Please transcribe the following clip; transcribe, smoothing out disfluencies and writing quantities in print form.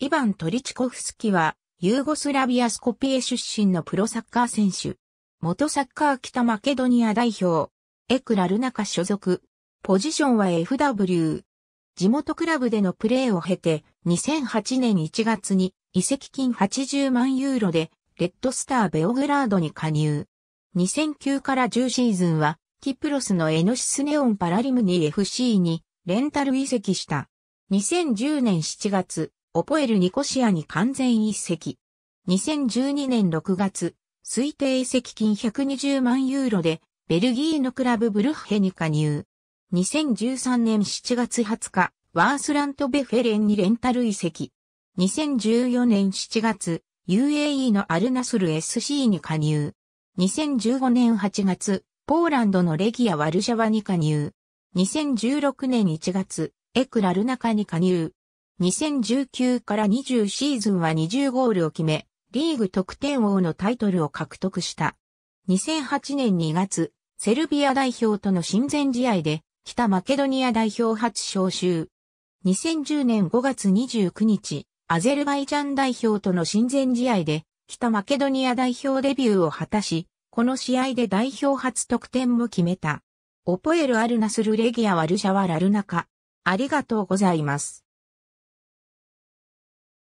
イバン・トリチコフスキは、ユーゴスラビアスコピエ出身のプロサッカー選手。元サッカー北マケドニア代表。エクラルナカ所属。ポジションは FW。地元クラブでのプレーを経て、2008年1月に移籍金80万ユーロで、レッドスター・ベオグラードに加入。2009から10シーズンは、キプロスのエノシスネオンパラリムニ FC にレンタル移籍した。2010年7月、オポエル・ニコシアに完全移籍。2012年6月、推定移籍金120万ユーロで、ベルギーのクラブブルッヘに加入。2013年7月20日、ワースラント・ベフェレンにレンタル移籍。2014年7月、UAE のアルナスル SC に加入。2015年8月、ポーランドのレギア・ワルシャワに加入。2016年1月、エクラルナカに加入。2019から20シーズンは20ゴールを決め、リーグ得点王のタイトルを獲得した。2008年2月、セルビア代表との親善試合で、北マケドニア代表初招集。2010年5月29日、アゼルバイジャン代表との親善試合で、北マケドニア代表デビューを果たし、この試合で代表初得点も決めた。オポエル・アルナスル・レギア・ワルシャワ・ラルナカ。ありがとうございます。